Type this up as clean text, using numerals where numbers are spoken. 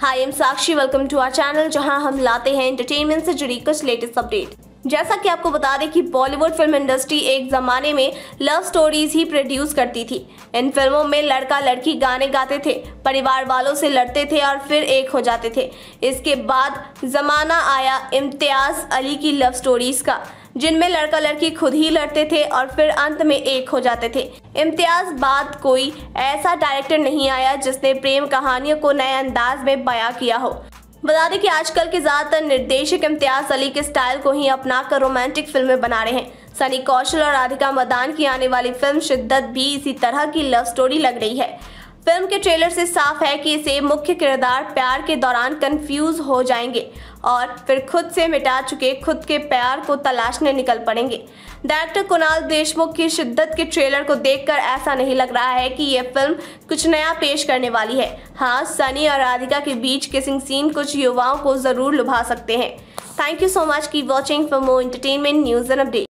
Hi I am Sakshi, welcome to our channel जहां हम लाते हैं एंटरटेनमेंट से जुड़ी कुछ लेटेस्ट अपडेट। जैसा कि आपको बता दें कि बॉलीवुड फिल्म इंडस्ट्री एक ज़माने में लव स्टोरीज ही प्रोड्यूस करती थी। इन फिल्मों में लड़का लड़की गाने गाते थे, परिवार वालों से लड़ते थे और फिर एक हो जाते थे। इसके बाद ज़माना आया इम्तियाज़ अली की लव स्टोरीज़ का, जिनमें लड़का लड़की खुद ही लड़ते थे और फिर अंत में एक हो जाते थे। इम्तियाज़ बाद कोई ऐसा डायरेक्टर नहीं आया जिसने प्रेम कहानियों को नए अंदाज में बयां किया हो। बता दें कि आजकल के ज़्यादातर निर्देशक इम्तियाज़ अली के स्टाइल को ही अपनाकर रोमांटिक फिल्में बना रहे हैं। सनी कौशल और राधिका मदान की आने वाली फिल्म शिद्दत भी इसी तरह की लव स्टोरी लग रही है। फिल्म के ट्रेलर से साफ है कि इसे मुख्य किरदार प्यार के दौरान कंफ्यूज हो जाएंगे और फिर खुद से मिटा चुके खुद के प्यार को तलाशने निकल पड़ेंगे। डायरेक्टर कुणाल देशमुख की शिद्दत के ट्रेलर को देखकर ऐसा नहीं लग रहा है कि यह फिल्म कुछ नया पेश करने वाली है। हाँ, सनी और राधिका के बीच किसिंग सीन कुछ युवाओं को जरूर लुभा सकते हैं। थैंक यू सो मच की watching for more entertainment news and update.